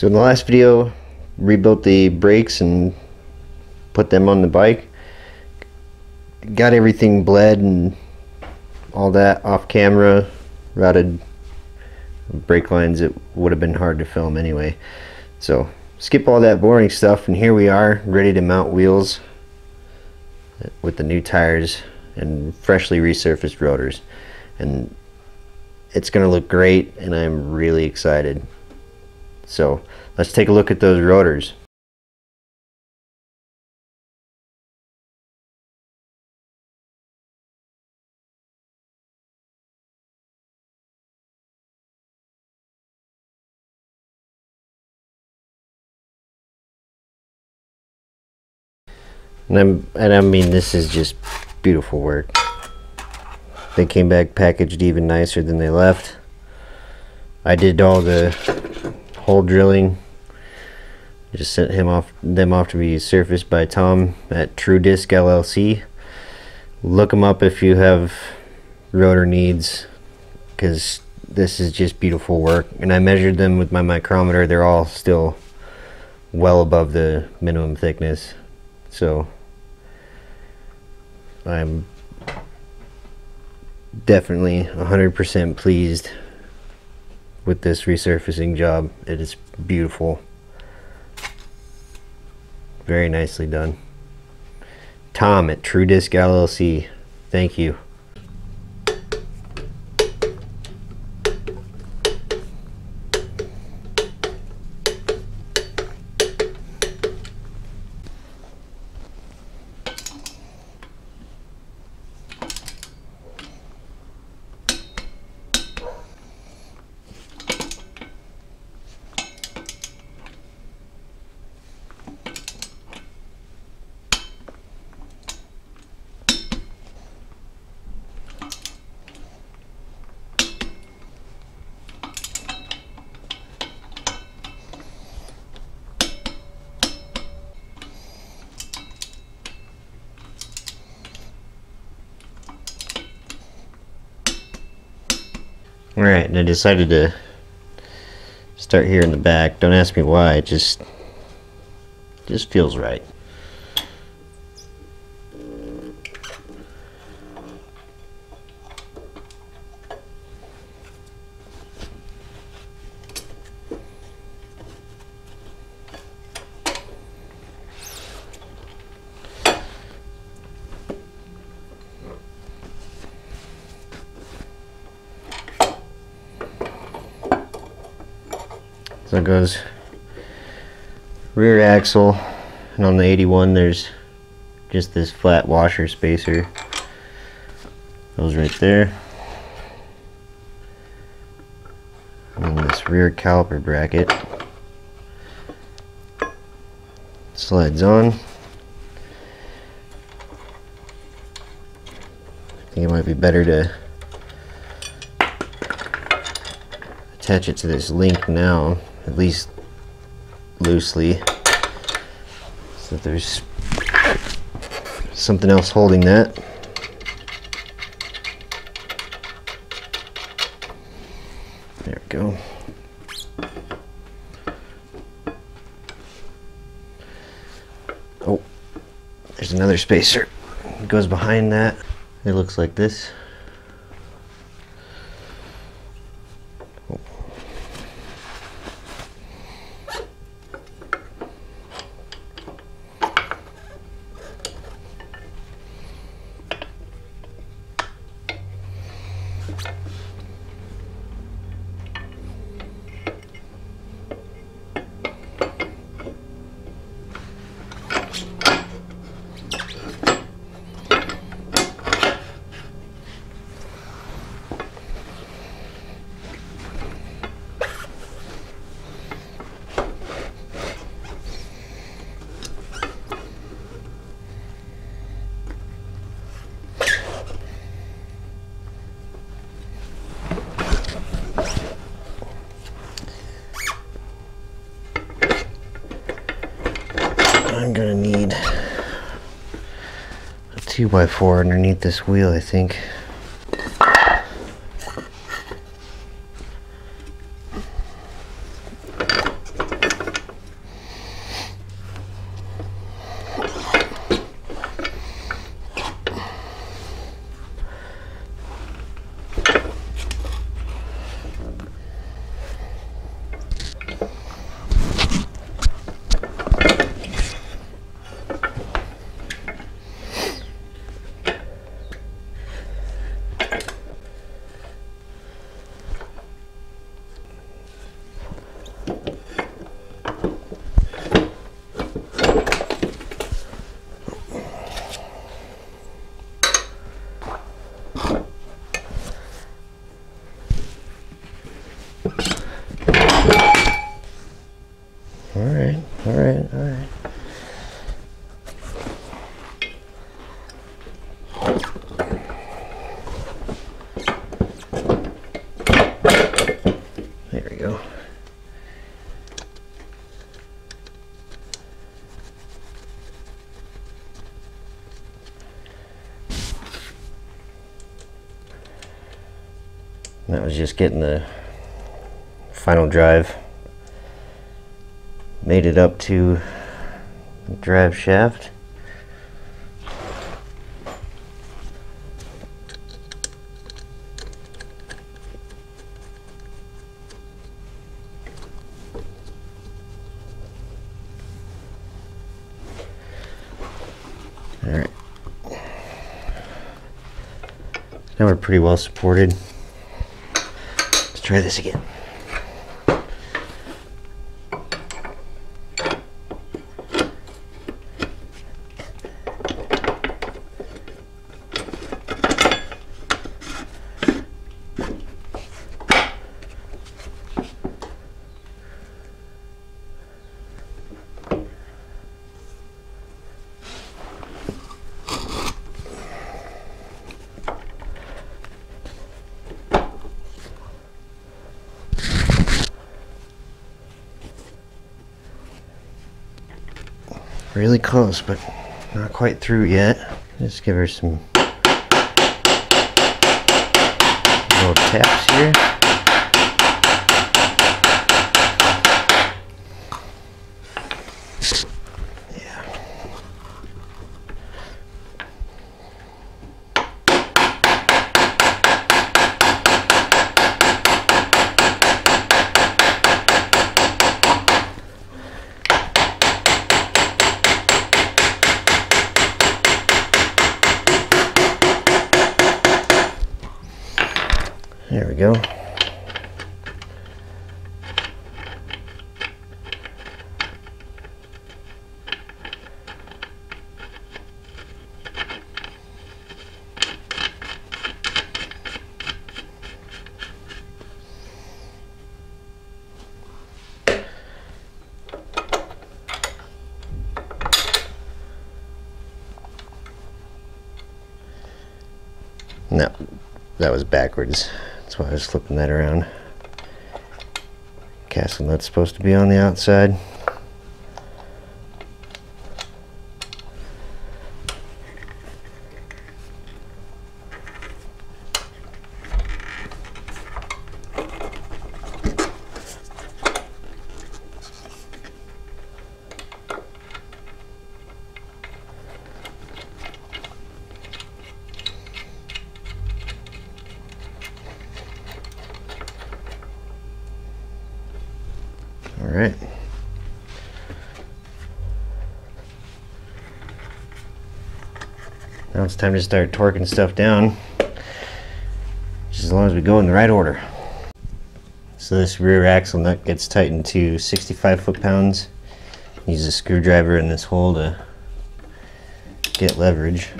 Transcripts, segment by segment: So in the last video, rebuilt the brakes and put them on the bike. Got everything bled and all that off camera, routed brake lines that would have been hard to film anyway. So skip all that boring stuff, and here we are ready to mount wheels with the new tires and freshly resurfaced rotors, and it's gonna look great, and I'm really excited. So let's take a look at those rotors. And I mean, this is just beautiful work. They came back packaged even nicer than they left. I did all the hole drilling. Just sent them off to be surfaced by Tom at True Disc LLC. Look them up if you have rotor needs, because this is just beautiful work. And I measured them with my micrometer. They're all still well above the minimum thickness. So I'm definitely 100% pleased with this resurfacing job. It is beautiful. Very nicely done. Tom at True Disc LLC. Thank you. Alright, and I decided to start here in the back. Don't ask me why, it just feels right. So it goes rear axle, and on the 81 there's just this flat washer spacer. Goes right there. And this rear caliper bracket slides on. I think it might be better to attach it to this link now, at least loosely, so that there's something else holding that. There we go. Oh, there's another spacer. It goes behind that. It looks like this. I'm gonna need a 2x4 underneath this wheel, I think. All right. There we go. That was just getting the final drive. Made it up to the drive shaft. All right. Now we're pretty well supported. Let's try this again. Really close, but not quite through yet. Just give her some little taps here. There we go. No, that was backwards. That's why I was flipping that around. Castle nut's supposed to be on the outside. All right. Now it's time to start torquing stuff down, just as long as we go in the right order. So this rear axle nut gets tightened to 65 foot-pounds. Use a screwdriver in this hole to get leverage.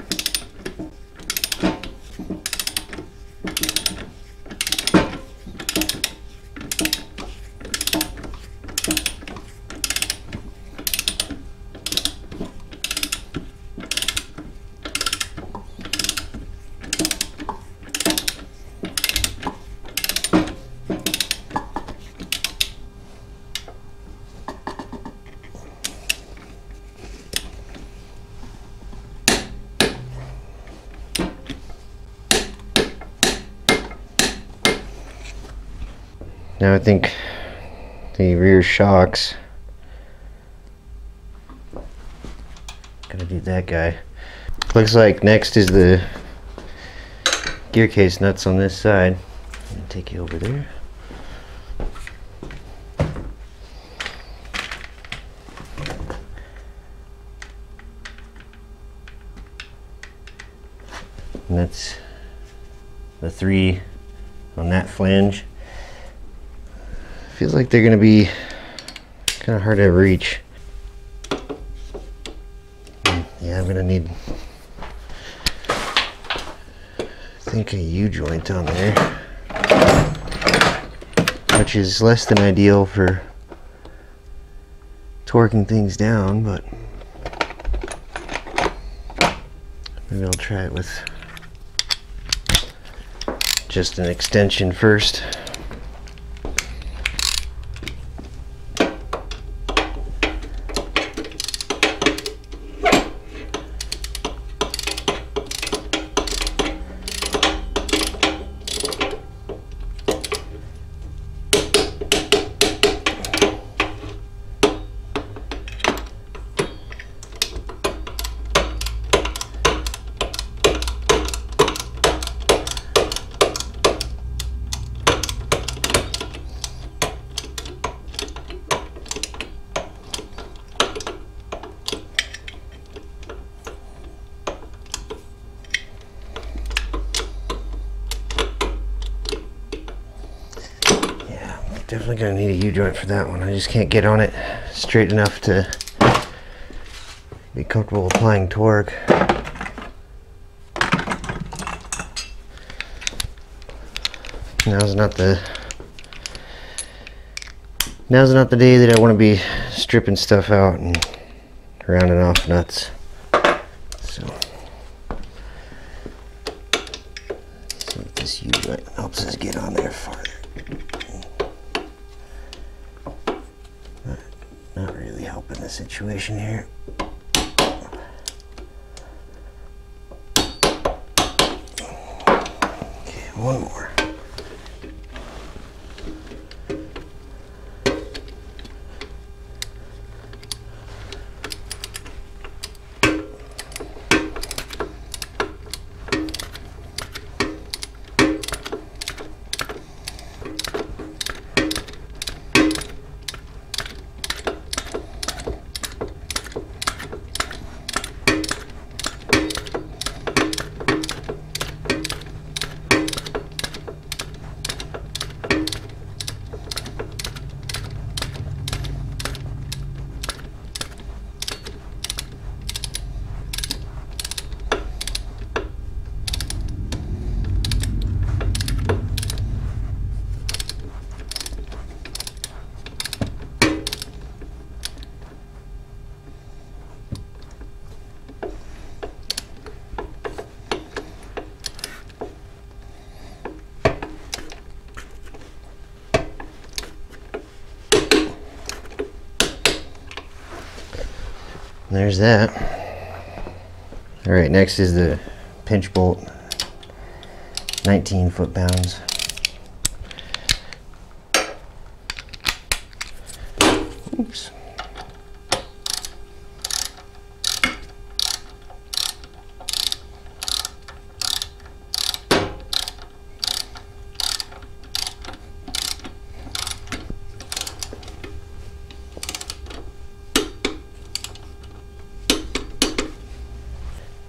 Now I think the rear shocks, gotta do that guy. Looks like next is the gear case nuts on this side. I'm gonna take you over there. And that's the three on that flange. Feels like they're gonna be kind of hard to reach. Yeah, I'm gonna need, I think, a U-joint on there, which is less than ideal for torquing things down, but maybe I'll try it with just an extension first. Definitely gonna need a U-joint for that one. I just can't get on it straight enough to be comfortable applying torque. Now's not the day that I want to be stripping stuff out and rounding off nuts. So this U-joint helps us get on there farther. Not really helping the situation here. Okay, one more. There's that. All right, next is the pinch bolt, 19 foot-pounds. Oops.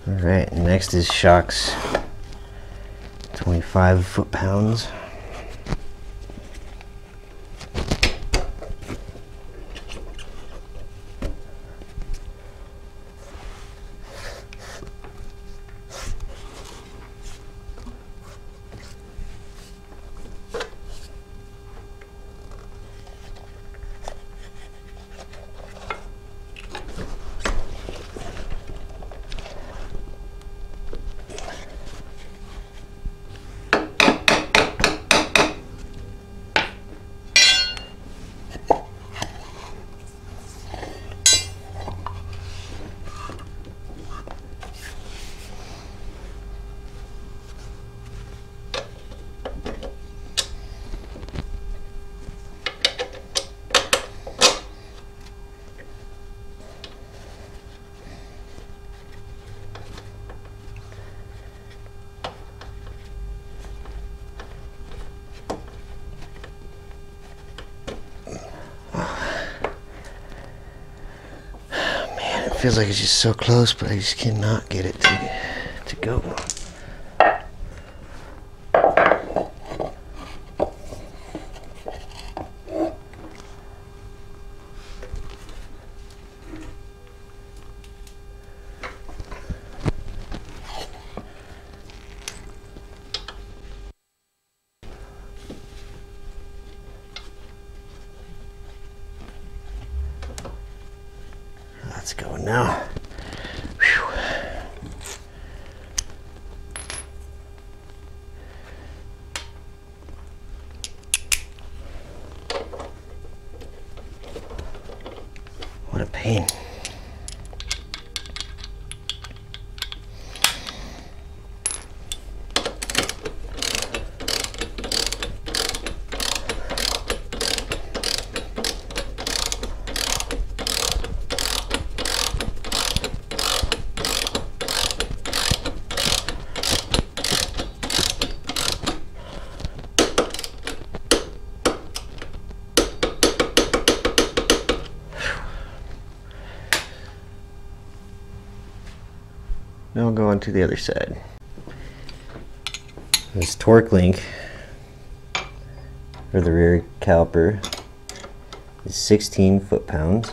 Alright, next is shocks, 25 foot-pounds. Feels like it's just so close, but I just cannot get it to go. That's going now. Whew. What a pain. Now I'll go on to the other side. This torque link for the rear caliper is 16 foot-pounds.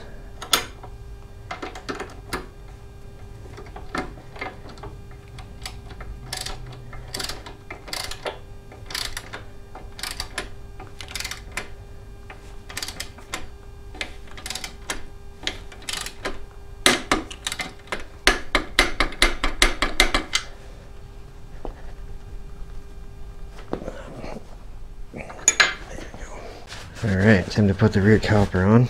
All right, time to put the rear caliper on.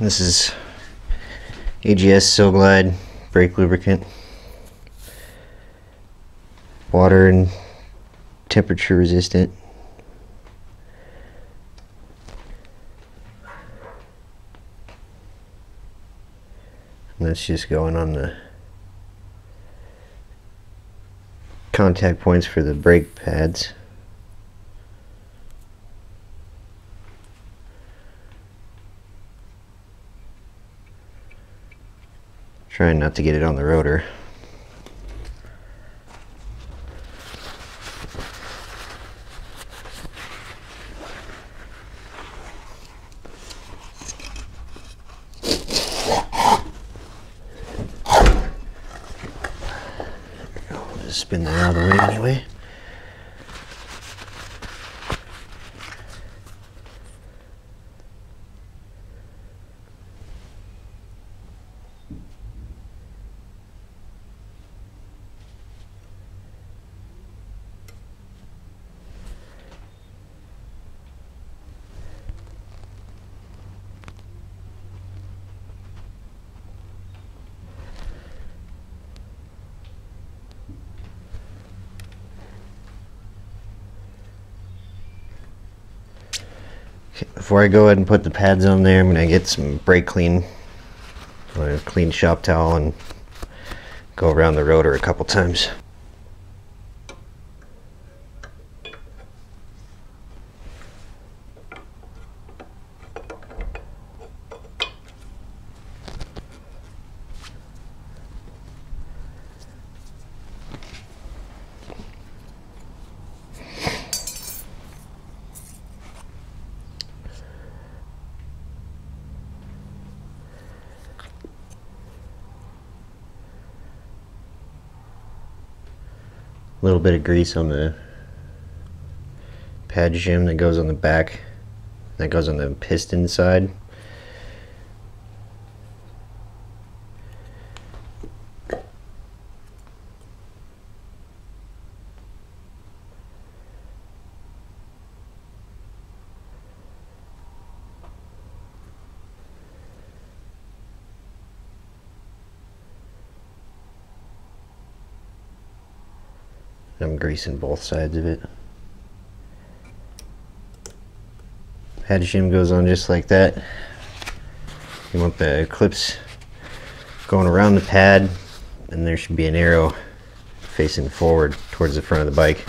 This is AGS Silglide brake lubricant, water and temperature resistant. And that's just going on the contact points for the brake pads. Trying not to get it on the rotor. I'll just spin that out of the way anyway. Before I go ahead and put the pads on there, I'm going to get some brake clean, a clean shop towel, and go around the rotor a couple times. A little bit of grease on the pad shim that goes on the back, that goes on the piston side. I'm greasing both sides of it. Pad shim goes on just like that. You want the clips going around the pad, and there should be an arrow facing forward towards the front of the bike.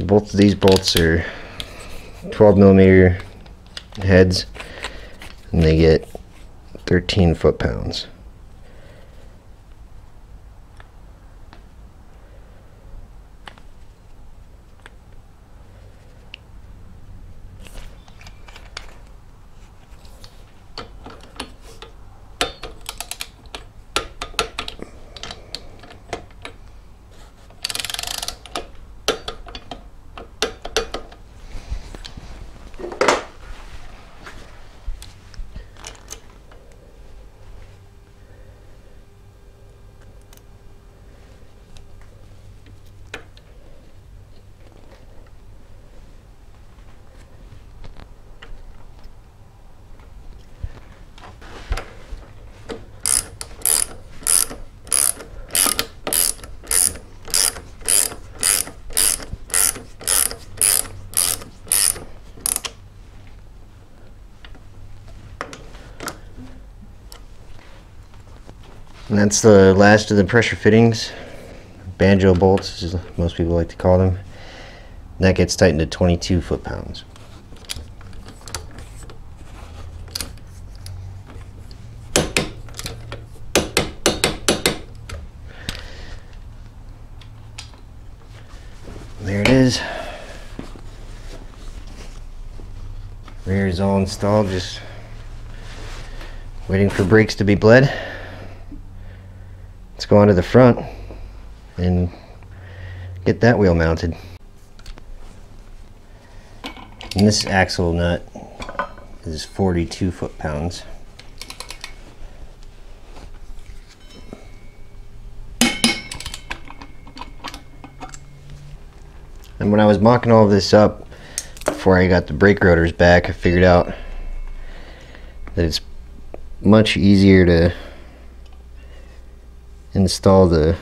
Both of these bolts are 12mm heads, and they get 13 foot-pounds. And that's the last of the pressure fittings, banjo bolts as most people like to call them, and that gets tightened to 22 foot-pounds. There it is. Rear is all installed, just waiting for brakes to be bled. Let's go on to the front and get that wheel mounted. And this axle nut is 42 foot-pounds. And when I was mocking all of this up before I got the brake rotors back, I figured out that it's much easier to install the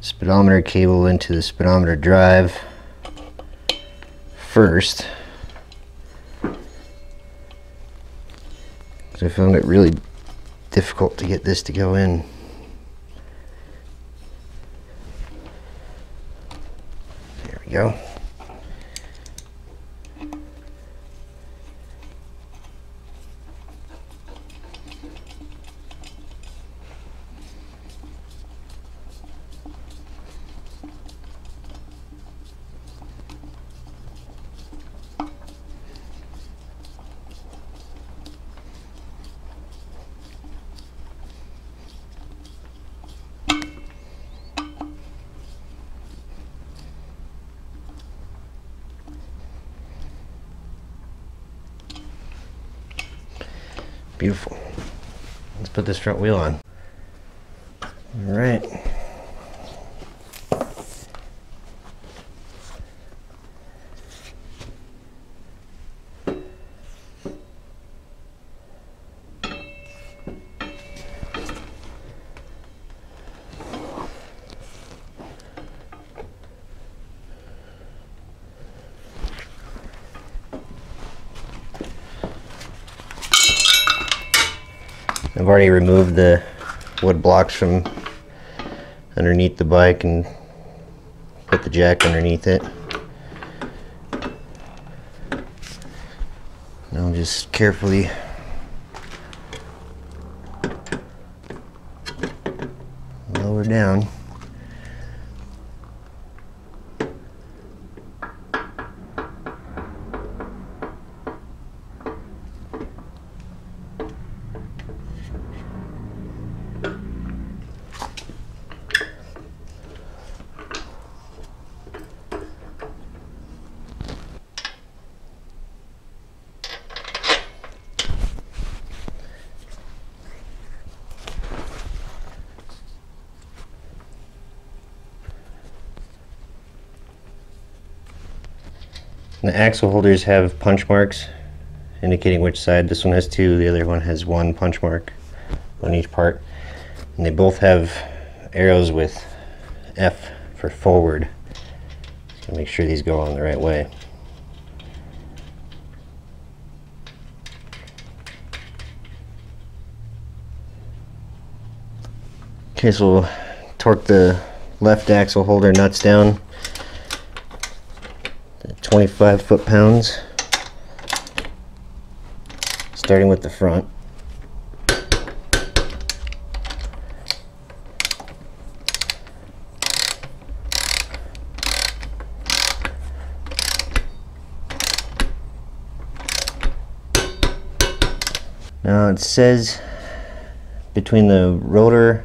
speedometer cable into the speedometer drive first, because I found it really difficult to get this to go in. There we go. Beautiful. Let's put this front wheel on. All right. I've already removed the wood blocks from underneath the bike and put the jack underneath it. And I'll just carefully lower down. The axle holders have punch marks indicating which side. This one has two, the other one has one punch mark on each part. And they both have arrows with F for forward. So make sure these go on the right way. Okay, so we'll torque the left axle holder nuts down. 25 foot-pounds, starting with the front. Now it says between the rotor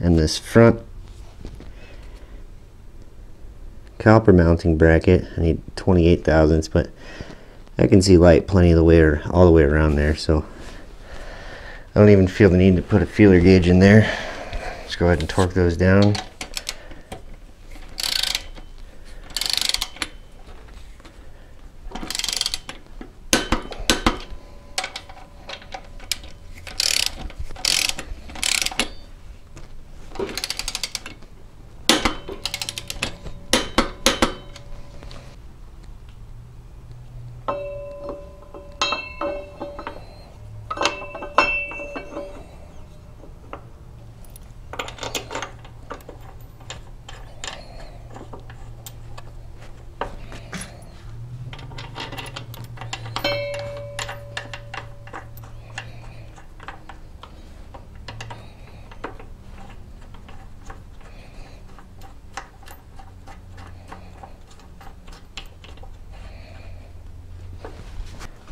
and this front caliper mounting bracket, I need 28 thousandths, but I can see light plenty of the way or all the way around there, so I don't even feel the need to put a feeler gauge in there. Just go ahead and torque those down.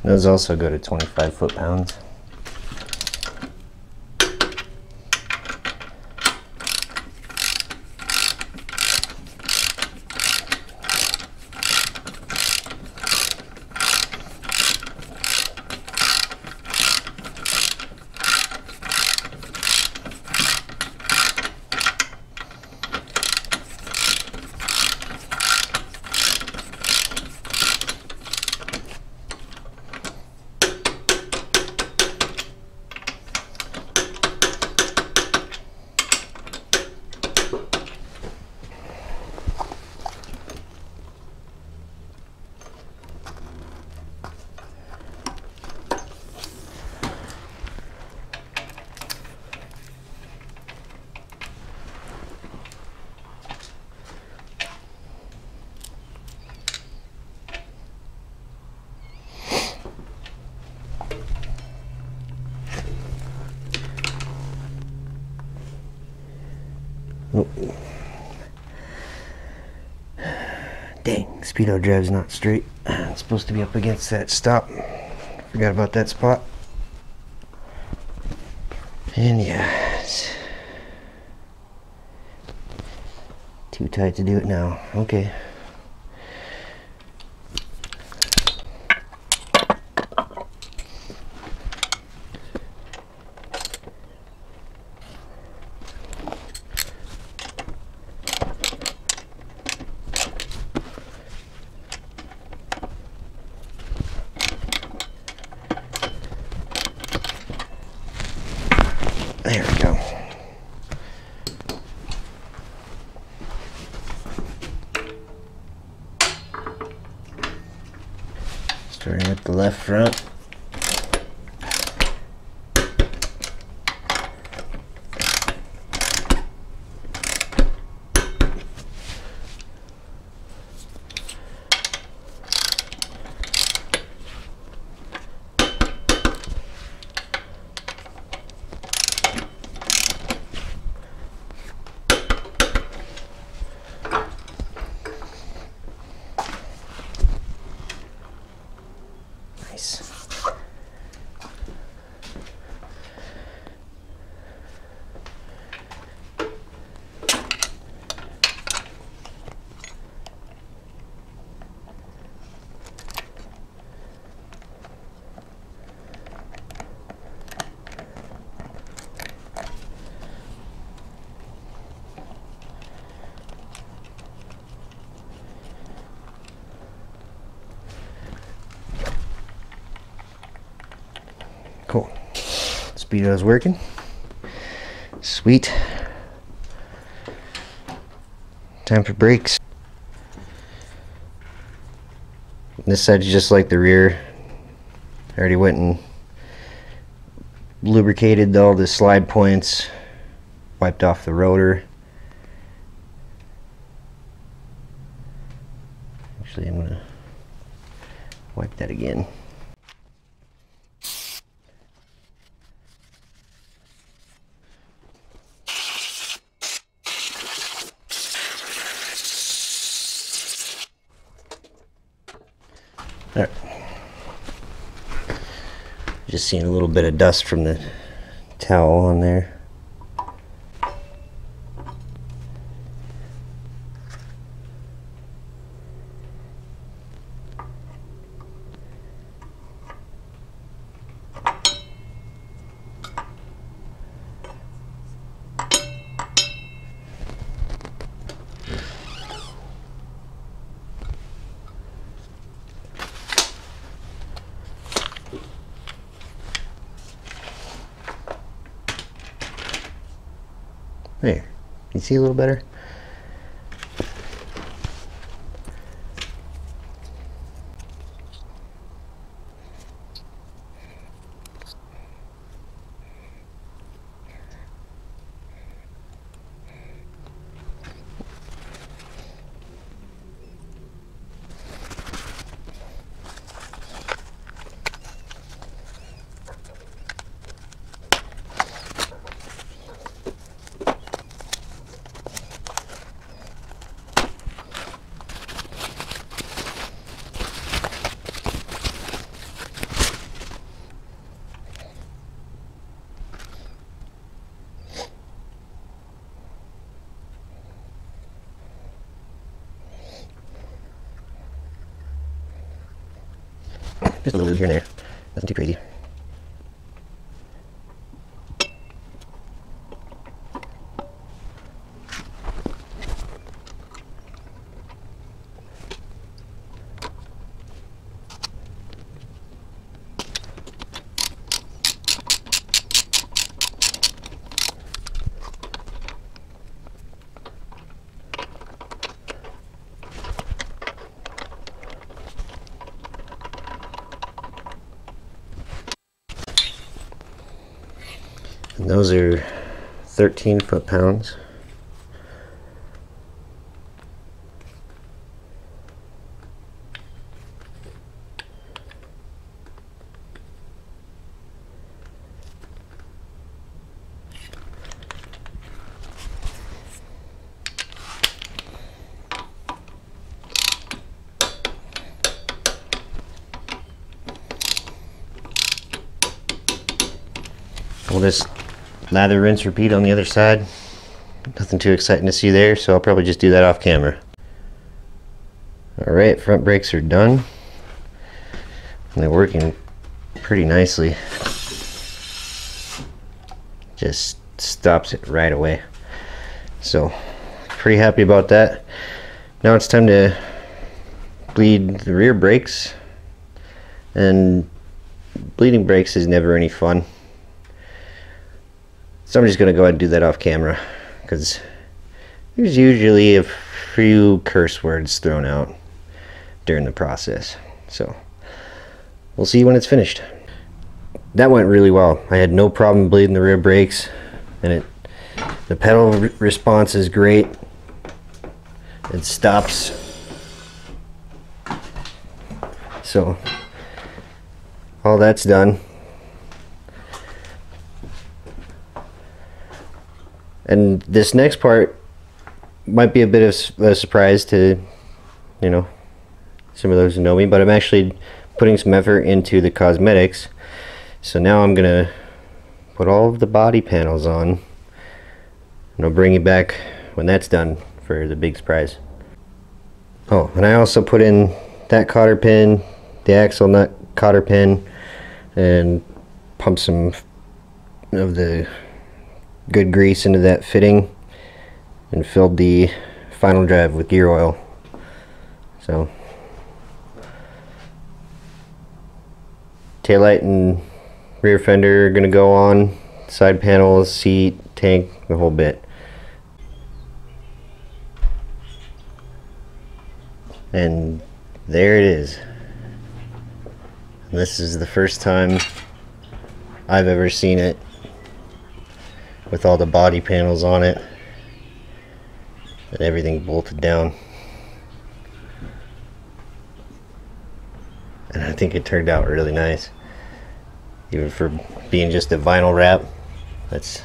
Those also go to 25 foot-pounds. Oh. Dang, speedo drive's not straight. It's supposed to be up against that stop. Forgot about that spot. And yeah, it's too tight to do it now. Okay. There we go. Starting with the left front. Cool. Speedo is working. Sweet. Time for brakes. This side's just like the rear. I already went and lubricated all the slide points, wiped off the rotor. Actually, I'm gonna wipe that again. All right. Just seeing a little bit of dust from the towel on there. There, you see a little better? Just a little bit here and there. Nothing too crazy. And those are 13 foot-pounds. We'll just lather, rinse, repeat on the other side. Nothing too exciting to see there, so I'll probably just do that off camera. Alright, front brakes are done. And they're working pretty nicely. Just stops it right away. So, pretty happy about that. Now it's time to bleed the rear brakes. And bleeding brakes is never any fun. So I'm just going to go ahead and do that off camera, because there's usually a few curse words thrown out during the process. So we'll see when it's finished. That went really well. I had no problem bleeding the rear brakes, and the pedal response is great. It stops. So all that's done. And this next part might be a bit of a surprise to, you know, some of those who know me, but I'm actually putting some effort into the cosmetics. So now I'm going to put all of the body panels on, and I'll bring you back when that's done for the big surprise. Oh, and I also put in that cotter pin, the axle nut cotter pin, and pump some of the good grease into that fitting, and filled the final drive with gear oil. So taillight and Rear fender gonna go on, side panels, seat, tank, the whole bit. And there it is. And this is the first time I've ever seen it with all the body panels on it and everything bolted down. And I think it turned out really nice. Even for being just a vinyl wrap, that's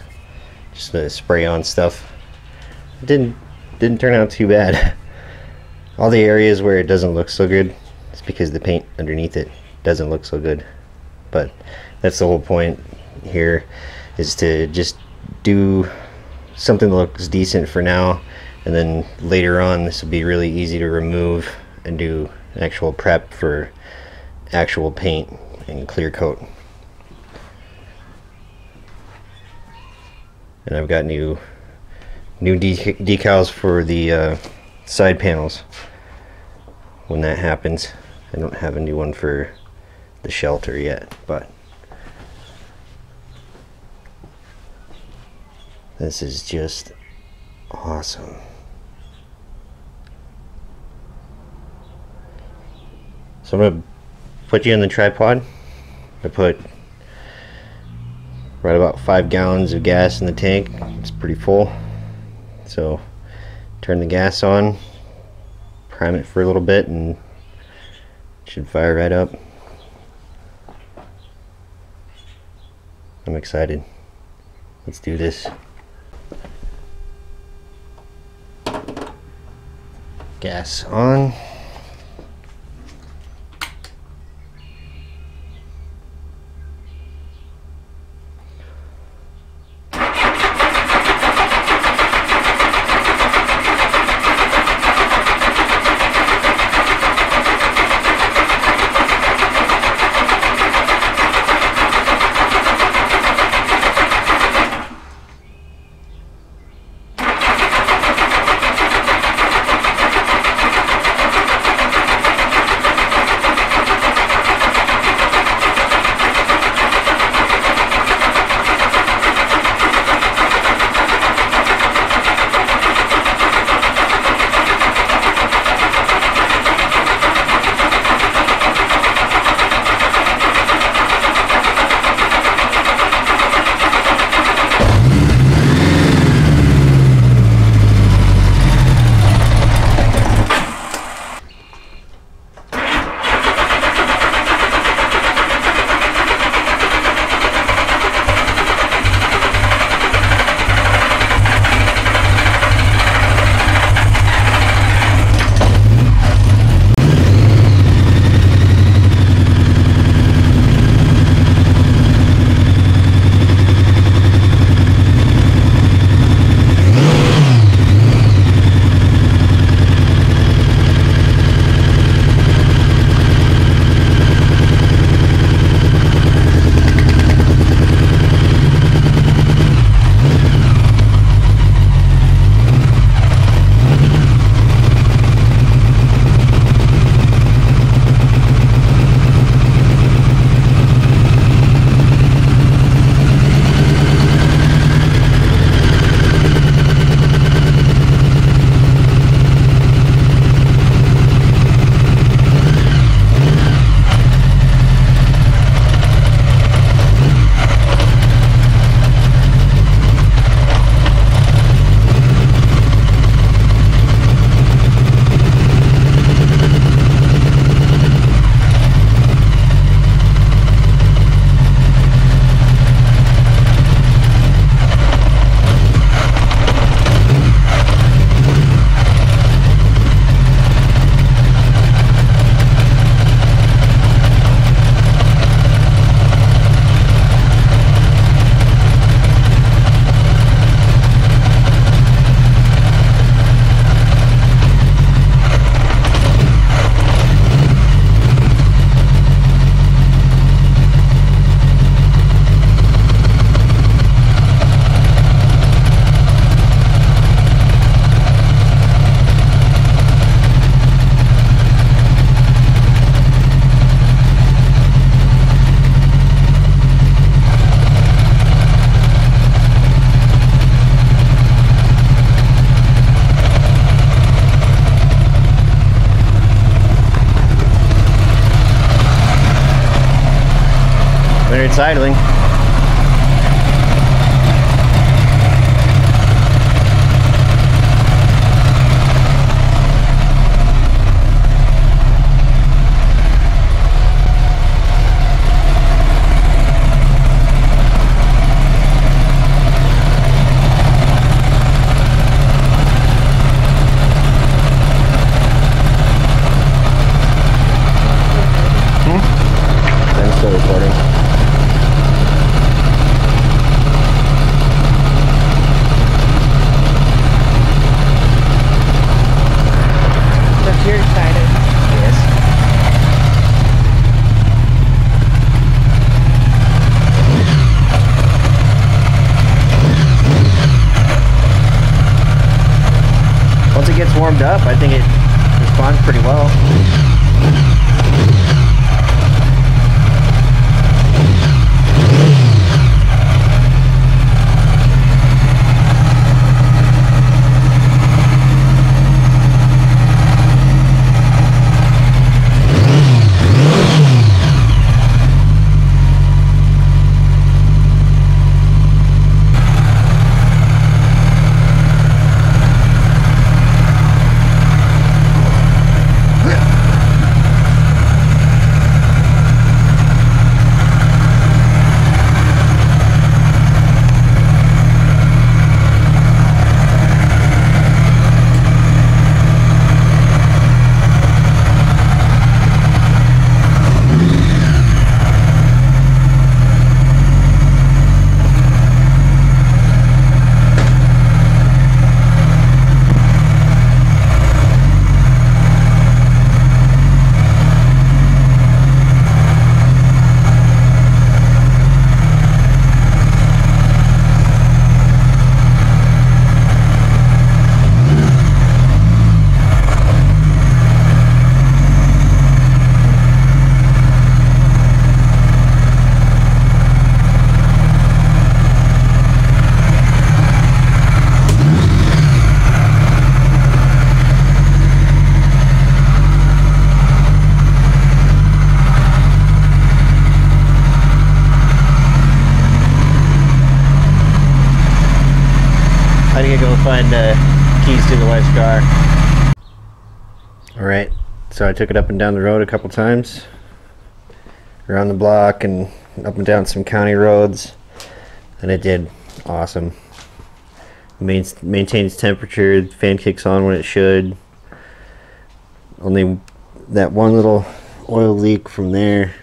just the spray on stuff. It didn't turn out too bad. All the areas where it doesn't look so good, it's because the paint underneath it doesn't look so good. But that's the whole point here, is to just do something that looks decent for now, and then later on this will be really easy to remove and do actual prep for actual paint and clear coat. And I've got new decals for the side panels when that happens. I don't have a new one for the shelter yet, but this is just awesome. So I'm gonna put you in the tripod. I put right about 5 gallons of gas in the tank. It's pretty full. So turn the gas on, prime it for a little bit, and it should fire right up. I'm excited. Let's do this. Gas on. There it's idling. Warmed up, I think it responds pretty well. I need to go find keys to the wife's car. Alright, so I took it up and down the road a couple times. Around the block and up and down some county roads. And it did awesome. Maintains temperature, the fan kicks on when it should. Only that one little oil leak from there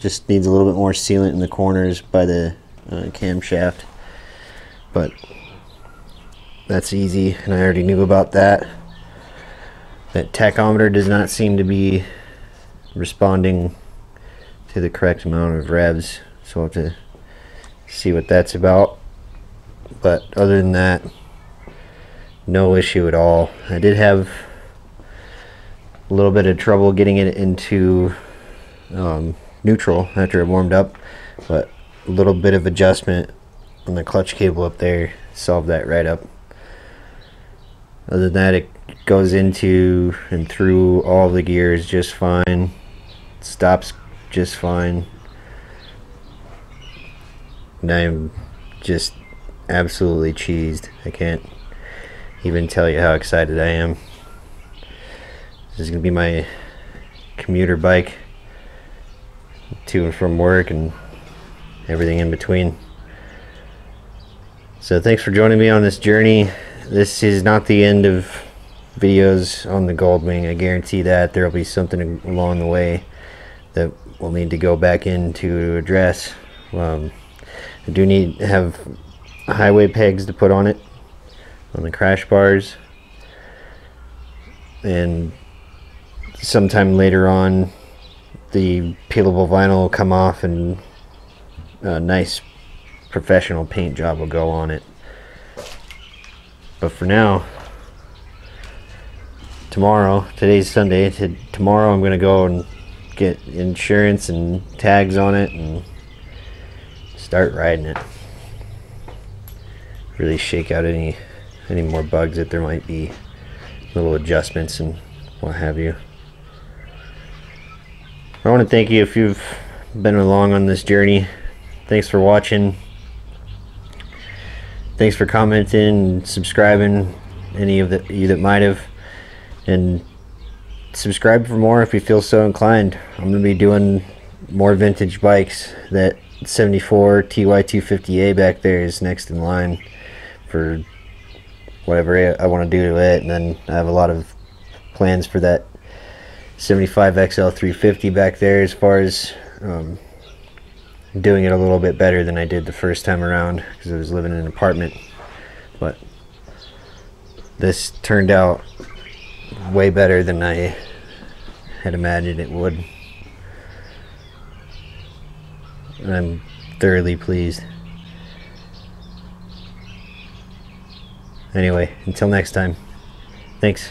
just needs a little bit more sealant in the corners by the camshaft. But that's easy, and I already knew about that. That tachometer does not seem to be responding to the correct amount of revs, so we'll have to see what that's about. But other than that, no issue at all. I did have a little bit of trouble getting it into neutral after it warmed up, but a little bit of adjustment on the clutch cable up there solved that right up. Other than that, it goes into and through all the gears just fine. Stops just fine. And I'm just absolutely cheesed. I can't even tell you how excited I am. This is going to be my commuter bike to and from work and everything in between. So thanks for joining me on this journey. This is not the end of videos on the Goldwing. I guarantee that there will be something along the way that we'll need to go back into to address. I do need to have highway pegs to put on it, on the crash bars. And sometime later on, the peelable vinyl will come off and a nice professional paint job will go on it. But for now, tomorrow, today's Sunday, tomorrow I'm going to go and get insurance and tags on it and start riding it. Really shake out any more bugs that there might be, little adjustments and what have you. I want to thank you if you've been along on this journey. Thanks for watching. Thanks for commenting, subscribing, any of you that might have, and subscribe for more if you feel so inclined. I'm gonna be doing more vintage bikes. That 74TY250A back there is next in line for whatever I want to do to it, and then I have a lot of plans for that 75XL350 back there as far as doing it a little bit better than I did the first time around, because I was living in an apartment. But this turned out way better than I had imagined it would, and I'm thoroughly pleased. Anyway, until next time, thanks.